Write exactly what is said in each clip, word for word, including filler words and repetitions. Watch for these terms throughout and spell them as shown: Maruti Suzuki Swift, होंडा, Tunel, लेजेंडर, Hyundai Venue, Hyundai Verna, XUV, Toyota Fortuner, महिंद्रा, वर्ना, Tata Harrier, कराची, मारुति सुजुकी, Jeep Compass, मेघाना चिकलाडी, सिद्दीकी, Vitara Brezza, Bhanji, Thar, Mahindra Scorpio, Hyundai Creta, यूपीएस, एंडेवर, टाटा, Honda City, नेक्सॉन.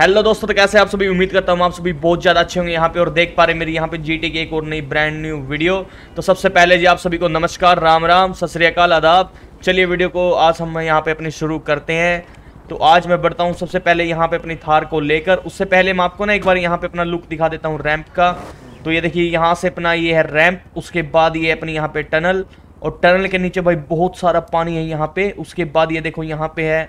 Hello दोस्तों, तो कैसे आप सभी, उम्मीद करता हूँ आप सभी बहुत ज़्यादा अच्छे होंगे यहाँ पे और देख पा रहे मेरी यहाँ पे जीटी की एक और नई ब्रांड न्यू वीडियो। तो सबसे पहले जी आप सभी को नमस्कार, राम राम, सत श्री अकाल, आदाब। चलिए वीडियो को आज हम यहाँ पे अपनी शुरू करते हैं। तो आज मैं बढ़ता हूँ सबसे पहले यहाँ पे अपनी थार को लेकर। उससे पहले मैं आपको ना एक बार यहाँ पर अपना लुक दिखा देता हूँ रैम्प का। तो ये देखिए यहाँ से अपना ये है रैम्प, उसके बाद ये अपनी यहाँ पर टनल, और टनल के नीचे भाई बहुत सारा पानी है यहाँ पर। उसके बाद ये देखो यहाँ पर है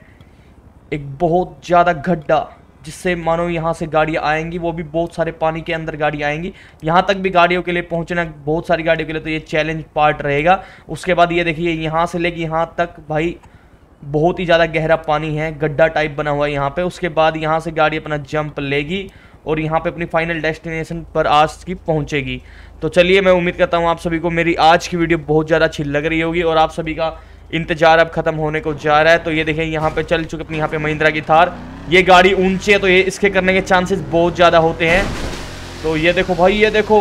एक बहुत ज़्यादा गड्ढा, जिससे मानो यहाँ से गाड़ियाँ आएंगी, वो भी बहुत सारे पानी के अंदर गाड़ियाँ आएंगी। यहाँ तक भी गाड़ियों के लिए पहुँचना, बहुत सारी गाड़ियों के लिए, तो ये चैलेंज पार्ट रहेगा। उसके बाद ये देखिए यहाँ से लेके यहाँ तक भाई बहुत ही ज़्यादा गहरा पानी है, गड्ढा टाइप बना हुआ है यहाँ पे। उसके बाद यहाँ से गाड़ी अपना जंप लेगी और यहाँ पे अपनी फाइनल डेस्टिनेशन पर आज की पहुँचेगी। तो चलिए, मैं उम्मीद करता हूँ आप सभी को मेरी आज की वीडियो बहुत ज़्यादा अच्छी लग रही होगी और आप सभी का इंतजार अब खत्म होने को जा रहा है। तो ये देखिए यहाँ पे चल चुके अपनी यहाँ पे महिंद्रा की थार। ये गाड़ी ऊंची है तो ये इसके करने के चांसेस बहुत ज़्यादा होते हैं। तो ये देखो भाई, ये देखो,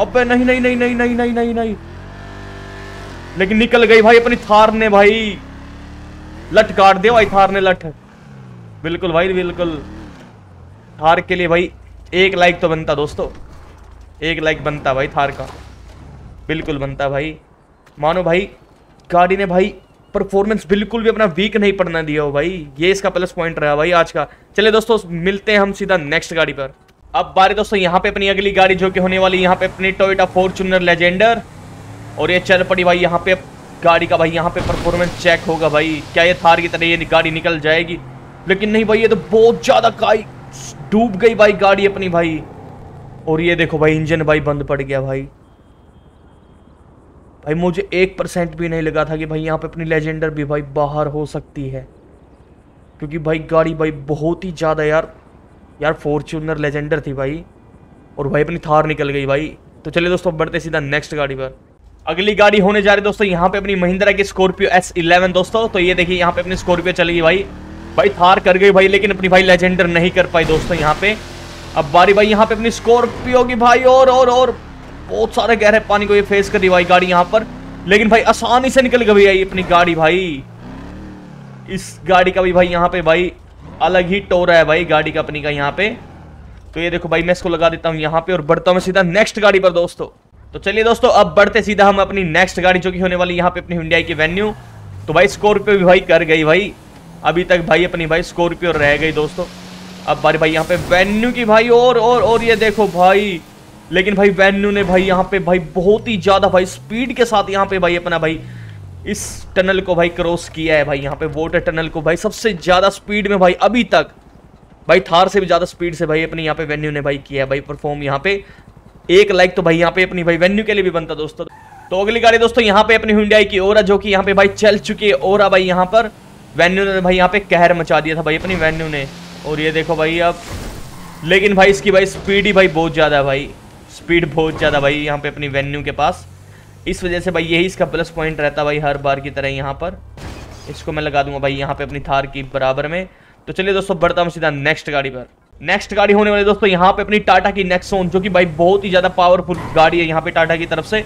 अबे नहीं नहीं नहीं नहीं नहीं नहीं नहीं नहीं, लेकिन निकल गई भाई अपनी थार ने। भाई लट काट दे भाई, थार ने लट, बिल्कुल भाई बिल्कुल। थार के लिए भाई एक लाइक तो बनता दोस्तों, एक लाइक बनता भाई थार का, बिल्कुल बनता भाई। मानो भाई गाड़ी ने भाई परफॉर्मेंस बिल्कुल भी अपना वीक नहीं पड़ना दिया हो भाई, ये इसका प्लस पॉइंट रहा भाई आज का। चले दोस्तों, मिलते हैं हम सीधा नेक्स्ट गाड़ी पर। अब बारे दोस्तों यहाँ पे अपनी अगली गाड़ी जो कि होने वाली यहाँ पे अपनी टोयोटा फॉर्च्यूनर लेजेंडर, और ये चल पड़ी भाई यहाँ पे। गाड़ी का भाई यहाँ पे परफॉर्मेंस चेक होगा भाई, क्या ये थार की तरह ये गाड़ी निकल जाएगी? लेकिन नहीं भाई, ये तो बहुत ज़्यादा गाड़ी डूब गई भाई, गाड़ी अपनी भाई। और ये देखो भाई इंजन भाई बंद पड़ गया भाई। भाई मुझे एक परसेंट भी नहीं लगा था कि भाई यहाँ पे अपनी लेजेंडर भी भाई बाहर हो सकती है, क्योंकि भाई गाड़ी भाई बहुत ही ज़्यादा यार यार फॉर्च्यूनर लेजेंडर थी भाई, और भाई अपनी थार निकल गई भाई। तो चलिए दोस्तों, बढ़ते सीधा नेक्स्ट गाड़ी पर। अगली गाड़ी होने जा रही है दोस्तों यहाँ पे अपनी महिंद्रा की स्कॉर्पियो एस इलेवन दोस्तों। तो ये देखिए यहाँ पे अपनी स्कॉर्पियो चलेगी भाई। भाई थार कर गई भाई, लेकिन अपनी भाई लेजेंडर नहीं कर पाई दोस्तों यहाँ पे। अब बारी भाई यहाँ पे अपनी स्कॉर्पियो की भाई, और और और बहुत सारे गहरे पानी को ये फेस कर रही भाई गाड़ी यहाँ पर, लेकिन भाई आसानी से निकल गई आई अपनी गाड़ी भाई। इस गाड़ी का भी भाई यहाँ पे भाई अलग ही टोरा है भाई गाड़ी का अपनी का यहाँ पे। तो ये देखो भाई मैं इसको लगा देता हूँ यहाँ पे और बढ़ता हूँ मैं सीधा नेक्स्ट गाड़ी पर दोस्तों। तो चलिए दोस्तों, अब बढ़ते सीधा हम अपनी नेक्स्ट गाड़ी जो कि होने वाली यहाँ पे अपनी Hyundai की वेन्यू। तो भाई स्कॉर्पियो भी भाई कर गई भाई, अभी तक भाई अपनी भाई स्कॉर्पियो रह गई दोस्तों। अब बारी भाई यहाँ पे वेन्यू की भाई, और और ये देखो भाई, लेकिन भाई वेन्यू ने भाई यहाँ पे भाई बहुत ही ज़्यादा भाई स्पीड के साथ यहाँ पे भाई अपना भाई इस टनल को भाई क्रॉस किया है भाई। यहाँ पे वाटर टनल को भाई सबसे ज़्यादा स्पीड में भाई, अभी तक भाई थार से भी ज़्यादा स्पीड से भाई अपनी यहाँ पे वेन्यू ने भाई किया है भाई परफॉर्म यहाँ पे। एक लाइक तो भाई यहाँ पे अपनी भाई वेन्यू के लिए भी बनता दोस्तों। तो अगली गाड़ी दोस्तों यहाँ पे अपनी Hyundai की ओरा, जो कि यहाँ पे भाई चल चुकी है ओरा भाई। यहाँ पर वेन्यू ने भाई यहाँ पे कहर मचा दिया था भाई अपनी वेन्यू ने, और ये देखो भाई अब, लेकिन भाई इसकी भाई स्पीड ही भाई बहुत ज़्यादा भाई, स्पीड बहुत ज़्यादा भाई यहाँ पे अपनी वेन्यू के पास। इस वजह से भाई यही इसका प्लस पॉइंट रहता भाई हर बार की तरह। यहाँ पर इसको मैं लगा दूंगा भाई यहाँ पे अपनी थार की बराबर में। तो चलिए दोस्तों, बढ़ता हूँ सीधा नेक्स्ट गाड़ी पर। नेक्स्ट गाड़ी होने वाली दोस्तों यहाँ पे अपनी टाटा की नेक्सॉन, जो कि भाई बहुत ही ज़्यादा पावरफुल गाड़ी है यहाँ पे टाटा की तरफ से।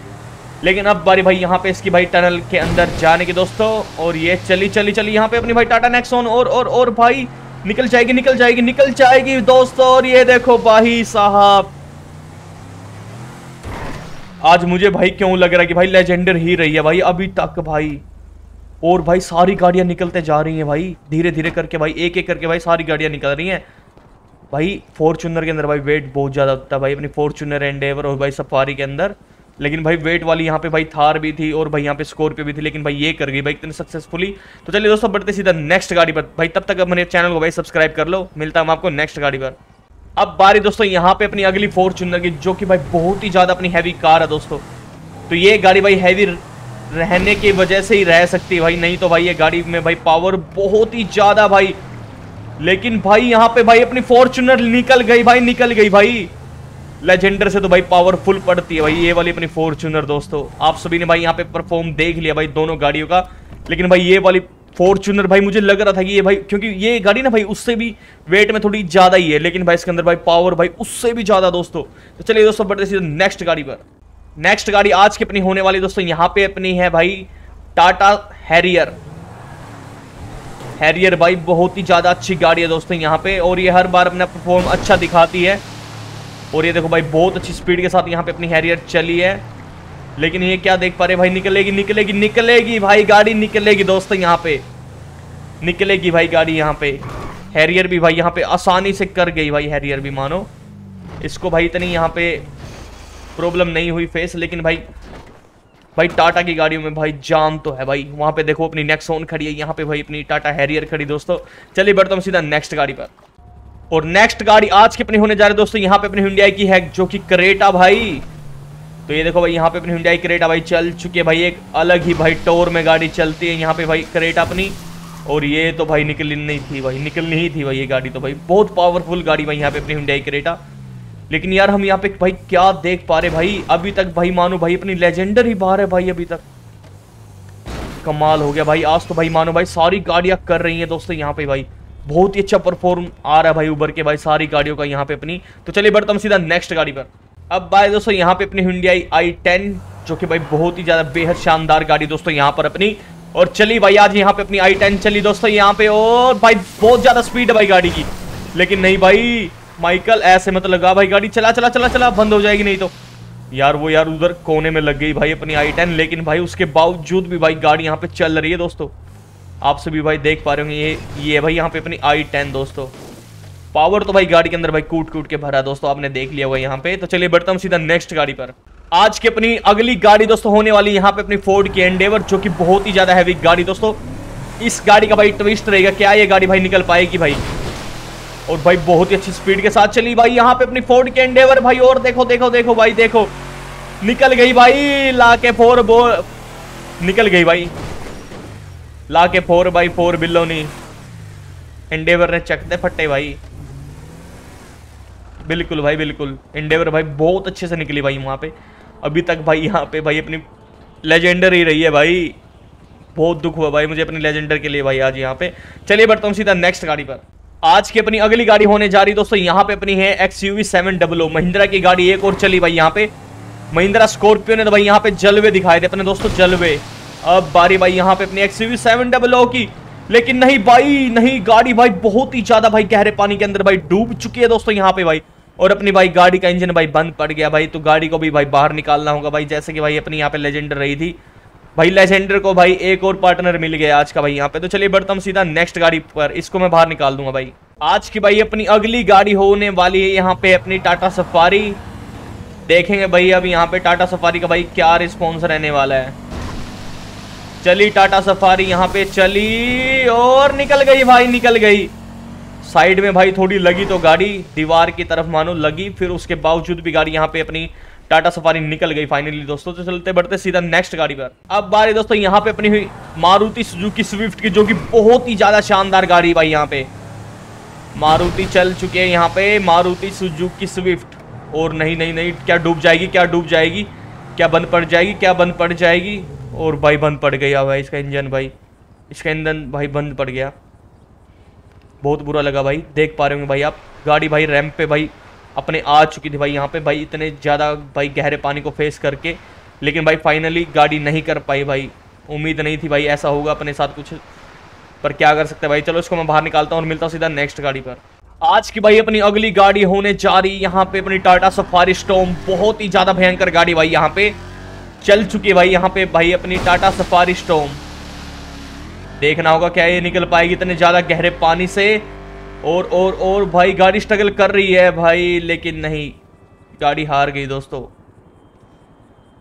लेकिन अब बारी भाई यहाँ पे इसकी भाई टनल के अंदर जाने की दोस्तों, और ये चली चली चली यहाँ पे अपनी भाई टाटा नेक्सॉन, और और और भाई निकल जाएगी निकल जाएगी निकल जाएगी दोस्तों। और ये देखो भाई साहब, आज मुझे भाई क्यों लग रहा है कि भाई लेजेंडर ही रही है भाई अभी तक भाई। और भाई सारी गाड़ियाँ निकलते जा रही हैं भाई धीरे धीरे करके भाई, एक एक करके भाई सारी गाड़ियाँ निकल रही हैं भाई। फॉर्च्यूनर के अंदर भाई वेट बहुत ज़्यादा होता है भाई अपनी फॉर्च्यूनर, एंडेवर और भाई सफारी के अंदर। लेकिन भाई वेट वाली यहाँ पे भाई थार भी थी और भाई यहाँ पे स्कॉर्पियो भी थी, लेकिन भाई ये कर गई भाई इतनी सक्सेसफुली। तो चलिए दोस्तों, बढ़ते सीधा नेक्स्ट गाड़ी पर भाई। तब तक अब मेरे चैनल को भाई सब्सक्राइब कर लो, मिलता हूँ आपको नेक्स्ट गाड़ी पर। अब बारी दोस्तों यहाँ पे अपनी अगली फॉर्च्यूनर की, जो कि भाई बहुत ही ज़्यादा अपनी हैवी कार है दोस्तों। तो ये गाड़ी भाई हैवी रहने की वजह से ही रह सकती है भाई, नहीं तो भाई ये गाड़ी में भाई पावर बहुत ही ज़्यादा भाई। लेकिन भाई यहाँ पे भाई अपनी फॉर्च्यूनर निकल गई भाई, निकल गई भाई। लेजेंडर से तो भाई पावरफुल पड़ती है भाई ये वाली अपनी फॉर्च्यूनर दोस्तों। आप सभी ने भाई यहाँ पे परफॉर्म देख लिया भाई दोनों गाड़ियों का, लेकिन भाई ये वाली फॉर्च्यूनर भाई मुझे लग रहा था कि ये भाई, क्योंकि ये गाड़ी ना भाई उससे भी वेट में थोड़ी ज़्यादा ही है, लेकिन भाई इसके अंदर भाई पावर भाई उससे भी ज़्यादा दोस्तों। तो चलिए दोस्तों, बढ़ते सीधे नेक्स्ट गाड़ी पर। नेक्स्ट गाड़ी आज की अपनी होने वाली दोस्तों यहाँ पे अपनी है भाई टाटा हैरियर। हैरियर भाई बहुत ही ज़्यादा अच्छी गाड़ी है दोस्तों यहाँ पे, और ये हर बार अपना परफॉर्म अच्छा दिखाती है। और ये देखो भाई बहुत अच्छी स्पीड के साथ यहाँ पे अपनी हैरियर चली है। लेकिन ये क्या देख पा रहे भाई, निकलेगी निकलेगी निकलेगी भाई गाड़ी, निकलेगी दोस्तों यहाँ पे, निकलेगी भाई गाड़ी यहाँ पे। हैरियर भी भाई यहाँ पे आसानी से कर गई भाई, हैरियर भी मानो इसको भाई इतनी यहाँ पे प्रॉब्लम नहीं हुई फेस। लेकिन भाई भाई टाटा की गाड़ियों में भाई जाम तो है भाई। वहाँ पे देखो अपनी नेक्सॉन खड़ी है, यहाँ पे भाई अपनी टाटा हैरियर खड़ी दोस्तों। चलिए बढ़ते हम सीधा नेक्स्ट गाड़ी पर, और नेक्स्ट गाड़ी आज की अपनी होने जा रही है दोस्तों यहाँ पे अपनी Hyundai की है जो कि क्रेटा भाई। तो ये देखो भाई यहाँ पे अपनी Hyundai क्रेटा भाई चल चुकी है भाई, एक अलग ही भाई टोर में गाड़ी चलती है यहाँ पे भाई क्रेटा अपनी। और ये तो भाई निकलनी नहीं थी भाई, निकलनी ही थी भाई ये गाड़ी तो भाई, बहुत पावरफुल गाड़ी भाई यहाँ पे अपनी Hyundai क्रेटा। लेकिन यार हम यहाँ पे भाई क्या देख पा रहे भाई, अभी तक भाई मानो भाई अपनी लेजेंडर ही बाहर है भाई अभी तक। कमाल हो गया भाई आज तो भाई मानो भाई सारी गाड़ियाँ कर रही हैं दोस्तों यहाँ पे भाई, बहुत ही अच्छा परफॉर्म आ रहा है भाई उबर के भाई सारी गाड़ियों का यहाँ पे अपनी। तो चलिए बढ़ते हम सीधा नेक्स्ट गाड़ी पर। अब भाई दोस्तों यहाँ पे अपनी Hyundai i टेन जो कि भाई बहुत ही ज़्यादा बेहद शानदार गाड़ी दोस्तों यहाँ पर अपनी। और चली भाई आज यहाँ पे अपनी i टेन चली दोस्तों यहाँ पे, और भाई बहुत ज़्यादा स्पीड है भाई गाड़ी की। लेकिन नहीं भाई माइकल ऐसे मत लगा भाई, गाड़ी चला चला चला चला बंद हो जाएगी नहीं तो। यार वो यार उधर कोने में लग गई भाई अपनी i टेन, लेकिन भाई उसके बावजूद भी भाई गाड़ी यहाँ पे चल रही है दोस्तों। आप सभी भाई देख पा रहे होंगे ये ये भाई यहाँ पे अपनी i टेन दोस्तों, पावर तो भाई गाड़ी के अंदर भाई कूट कूट के भरा दोस्तों, आपने देख लिया होगा यहाँ पे। तो चलिए बढ़ते हम सीधा नेक्स्ट गाड़ी पर। आज की अपनी अगली गाड़ी दोस्तों होने वाली यहाँ पे अपनी फोर्ड की एंडेवर जो कि बहुत ही ज़्यादा हैवी गाड़ी दोस्तों। इस गाड़ी का भाई ट्विस्ट रहेगा, क्या ये गाड़ी भाई निकल पाएगी भाई। और भाई बहुत ही अच्छी स्पीड के साथ चली भाई यहाँ पे अपनी फोर्ड की एंडेवर भाई, और देखो देखो देखो भाई देखो निकल गई भाई ला के फोर बो निकल गई भाई ला के फोर बाई फोर बिल्लो नहीं। एंडेवर ने चकते फट्टे भाई, बिल्कुल भाई बिल्कुल एंडेवर भाई बहुत अच्छे से निकली भाई वहाँ पे। अभी तक भाई यहाँ पे भाई अपनी लेजेंडर ही रही है भाई, बहुत दुख हुआ भाई मुझे अपनी लेजेंडर के लिए भाई आज यहाँ पे। चलिए बढ़ता हूँ सीधा नेक्स्ट गाड़ी पर। आज की अपनी अगली गाड़ी होने जा रही दोस्तों यहाँ पे अपनी है X U V seven hundred महिंद्रा की गाड़ी। एक और चली भाई यहाँ पे महिंद्रा स्कॉर्पियो ने तो भाई यहाँ पे जलवे दिखाए थे अपने दोस्तों, जलवे। अब बारी भाई यहाँ पे अपनी X U V seven hundred की, लेकिन नहीं भाई नहीं, गाड़ी भाई बहुत ही ज्यादा भाई गहरे पानी के अंदर भाई डूब चुकी है दोस्तों यहाँ पे भाई। और अपनी भाई गाड़ी का इंजन भाई बंद पड़ गया भाई, तो गाड़ी को भी भाई बाहर निकालना होगा भाई, जैसे कि भाई अपनी यहाँ पे लेजेंडर रही थी भाई। लेजेंडर को भाई एक और पार्टनर मिल गया आज का भाई यहाँ पे। तो चलिए बढ़ते हम सीधा नेक्स्ट गाड़ी पर, इसको मैं बाहर निकाल दूंगा भाई। आज की भाई अपनी अगली गाड़ी होने वाली है यहाँ पे अपनी टाटा सफारी। देखेंगे भाई अब यहाँ पे टाटा सफारी का भाई क्या रिस्पॉन्स रहने वाला है। चली टाटा सफारी यहाँ पे चली, और निकल गई भाई निकल गई साइड में भाई, थोड़ी लगी तो गाड़ी दीवार की तरफ मानो लगी, फिर उसके बावजूद भी गाड़ी यहाँ पे अपनी टाटा सफारी निकल गई फाइनली दोस्तों। तो चलते बढ़ते सीधा नेक्स्ट गाड़ी पर। अब बारी दोस्तों यहाँ पे अपनी हुई मारुति सुजुकी स्विफ्ट की जो कि बहुत ही ज़्यादा शानदार गाड़ी भाई यहाँ पे। मारुति चल चुके हैं यहाँ पे मारुति सुजुकी स्विफ्ट, और नहीं नहीं नहीं क्या डूब जाएगी क्या डूब जाएगी क्या बंद पड़ जाएगी क्या बंद पड़ जाएगी। और भाई बंद पड़ गया भाई इसका इंजन भाई, इसका इंजन भाई बंद पड़ गया, बहुत बुरा लगा भाई। देख पा रहे होंगे भाई आप गाड़ी भाई रैंप पे भाई अपने आ चुकी थी भाई यहाँ पे भाई, इतने ज़्यादा भाई गहरे पानी को फेस करके। लेकिन भाई फाइनली गाड़ी नहीं कर पाई भाई, उम्मीद नहीं थी भाई ऐसा होगा अपने साथ कुछ, पर क्या कर सकते हैं भाई। चलो इसको मैं बाहर निकालता हूँ और मिलता हूँ सीधा नेक्स्ट गाड़ी पर। आज की भाई अपनी अगली गाड़ी होने जा रही है यहाँ पे अपनी टाटा सफारी स्टॉर्म। बहुत ही ज़्यादा भयंकर गाड़ी भाई यहाँ पे चल चुकी है भाई यहाँ पे भाई अपनी टाटा सफारी स्टॉर्म। देखना होगा क्या ये निकल पाएगी इतने ज़्यादा गहरे पानी से। और और और भाई गाड़ी स्ट्रगल कर रही है भाई, लेकिन नहीं गाड़ी हार गई दोस्तों।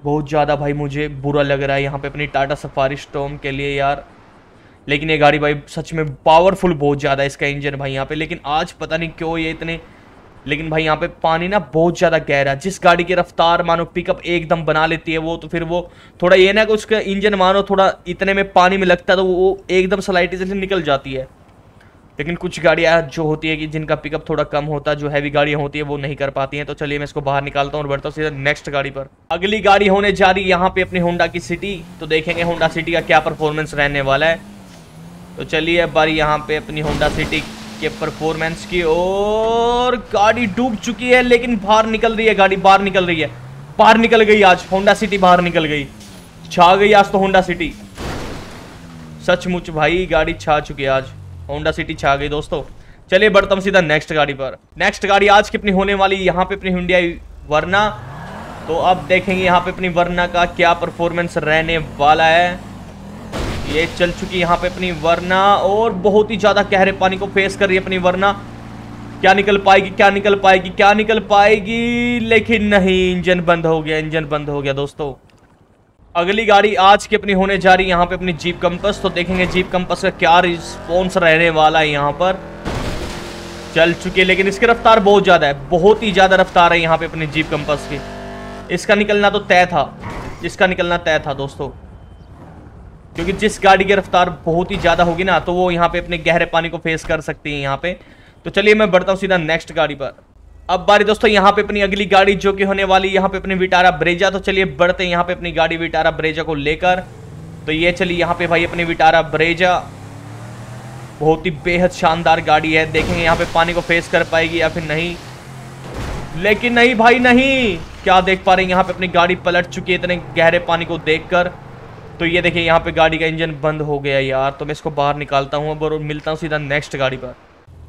बहुत ज़्यादा भाई मुझे बुरा लग रहा है यहाँ पे अपनी टाटा सफारी स्टॉर्म के लिए यार। लेकिन ये गाड़ी भाई सच में पावरफुल बहुत ज़्यादा, इसका इंजन भाई यहाँ पे, लेकिन आज पता नहीं क्यों ये इतने, लेकिन भाई यहाँ पे पानी ना बहुत ज़्यादा गहरा। जिस गाड़ी की रफ्तार मानो पिकअप एकदम बना लेती है वो, तो फिर वो थोड़ा ये ना कि उसका इंजन मानो थोड़ा इतने में पानी में लगता है तो वो एकदम स्लाइड से निकल जाती है। लेकिन कुछ गाड़ियाँ जो होती है कि जिनका पिकअप थोड़ा कम होता है, जो हैवी गाड़ियाँ होती है वो नहीं कर पाती हैं। तो चलिए मैं इसको बाहर निकालता हूँ और बढ़ता हूँ सीधा नेक्स्ट गाड़ी पर। अगली गाड़ी होने जा रही है यहाँ पे अपनी होंडा की सिटी। तो देखेंगे होंडा सिटी का क्या परफॉर्मेंस रहने वाला है। तो चलिए अब बारी यहाँ पे अपनी होंडा सिटी के परफॉर्मेंस की। और गाड़ी डूब चुकी है लेकिन बाहर निकल रही है, गाड़ी बाहर निकल रही है, बाहर निकल गई आज होंडा सिटी, बाहर निकल गई, छा गई आज तो होंडा सिटी। सचमुच भाई गाड़ी छा चुकी है आज। होंडा सिटी छा गई दोस्तों। चलिए बढ़ते हम सीधा नेक्स्ट गाड़ी पर। नेक्स्ट गाड़ी आज की अपनी होने वाली यहाँ पे अपनी Hyundai वर्ना। तो अब देखेंगे यहाँ पे अपनी वर्ना का क्या परफॉर्मेंस रहने वाला है। ये चल चुकी यहाँ पे अपनी वर्ना और बहुत ही ज़्यादा गहरे पानी को फेस कर रही है अपनी वर्ना। क्या निकल पाएगी क्या निकल पाएगी क्या निकल पाएगी, लेकिन नहीं, इंजन बंद हो गया, इंजन बंद हो गया दोस्तों। अगली गाड़ी आज की अपनी होने जा रही है यहाँ पे अपनी जीप कंपस। तो देखेंगे जीप कंपस का क्या रिस्पॉन्स रहने वाला है। यहाँ पर चल चुकी है लेकिन इसकी रफ्तार बहुत ज़्यादा है, बहुत ही ज़्यादा रफ्तार है यहाँ पे अपनी जीप कंपस की। इसका निकलना तो तय था, इसका निकलना तय था दोस्तों, क्योंकि जिस गाड़ी की रफ्तार बहुत ही ज़्यादा होगी ना तो वो यहाँ पे अपने गहरे पानी को फेस कर सकती है यहाँ पे। तो चलिए मैं बढ़ता हूँ सीधा नेक्स्ट गाड़ी पर। अब बारी दोस्तों यहाँ पे अपनी अगली गाड़ी जो कि होने वाली यहाँ पे अपनी विटारा ब्रेजा। तो चलिए बढ़ते हैं यहाँ पे अपनी गाड़ी विटारा ब्रेजा को लेकर। तो ये चलिए यहाँ पे भाई अपनी विटारा ब्रेजा, बहुत ही बेहद शानदार गाड़ी है। देखेंगे यहाँ पे पानी को फेस कर पाएगी या फिर नहीं, लेकिन नहीं भाई नहीं। क्या देख पा रहे हैं यहाँ पे अपनी गाड़ी पलट चुकी है इतने गहरे पानी को देख कर। तो ये देखिए यहाँ पे गाड़ी का इंजन बंद हो गया यार। तो मैं इसको बाहर निकालता हूँ और मिलता हूँ सीधा नेक्स्ट गाड़ी पर।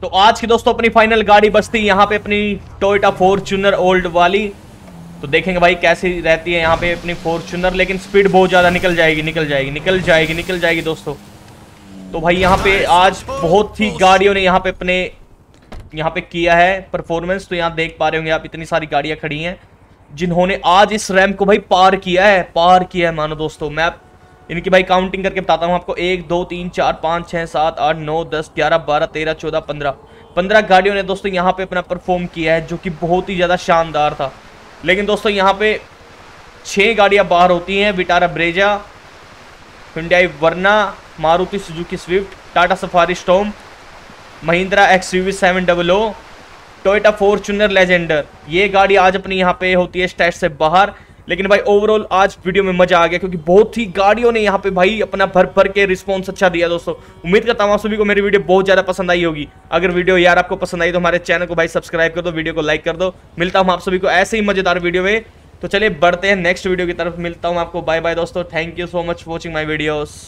तो आज की दोस्तों अपनी फाइनल गाड़ी बचती यहाँ पे अपनी टोयोटा फॉर्च्यूनर ओल्ड वाली। तो देखेंगे भाई कैसी रहती है यहाँ पे अपनी फॉर्च्यूनर, लेकिन स्पीड बहुत ज़्यादा निकल जाएगी निकल जाएगी निकल जाएगी निकल जाएगी दोस्तों। तो भाई यहाँ पे आज बहुत ही गाड़ियों ने यहाँ पे अपने यहाँ पे किया है परफॉर्मेंस। तो यहाँ देख पा रहे होंगे आप इतनी सारी गाड़ियाँ खड़ी हैं जिन्होंने आज इस रैंप को भाई पार किया है, पार किया है मानो दोस्तों। मैं इनकी भाई काउंटिंग करके बताता हूँ आपको। एक दो तीन चार पाँच छः सात आठ नौ दस ग्यारह बारह तेरह चौदह पंद्रह पंद्रह गाड़ियों ने दोस्तों यहाँ पे अपना परफॉर्म किया है, जो कि बहुत ही ज़्यादा शानदार था। लेकिन दोस्तों यहाँ पे छः गाड़ियाँ बाहर होती हैं। Vitara Brezza, Hyundai वर्ना, मारुति सुजुकी Swift, टाटा Safari storm, महिंद्रा X U V seven hundred, Toyota Fortuner लेजेंडर, ये गाड़ी आज अपनी यहाँ पे होती है स्टैट से बाहर। लेकिन भाई ओवरऑल आज वीडियो में मजा आ गया, क्योंकि बहुत ही गाड़ियों ने यहाँ पे भाई अपना भर भर के रिस्पांस अच्छा दिया दोस्तों। उम्मीद करता हूँ आप सभी को मेरी वीडियो बहुत ज़्यादा पसंद आई होगी। अगर वीडियो यार आपको पसंद आई तो हमारे चैनल को भाई सब्सक्राइब कर दो, वीडियो को लाइक कर दो। मिलता हूँ आप सभी को ऐसे ही मजेदार वीडियो में। तो चलिए बढ़ते हैं नेक्स्ट वीडियो की तरफ। मिलता हूँ आपको, बाय बाय दोस्तों। Thank you so much watching my videos.